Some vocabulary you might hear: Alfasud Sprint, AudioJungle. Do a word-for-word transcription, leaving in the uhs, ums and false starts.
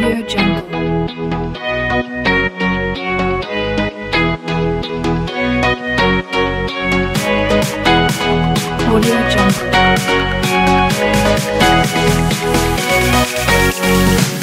AudioJungle AudioJungle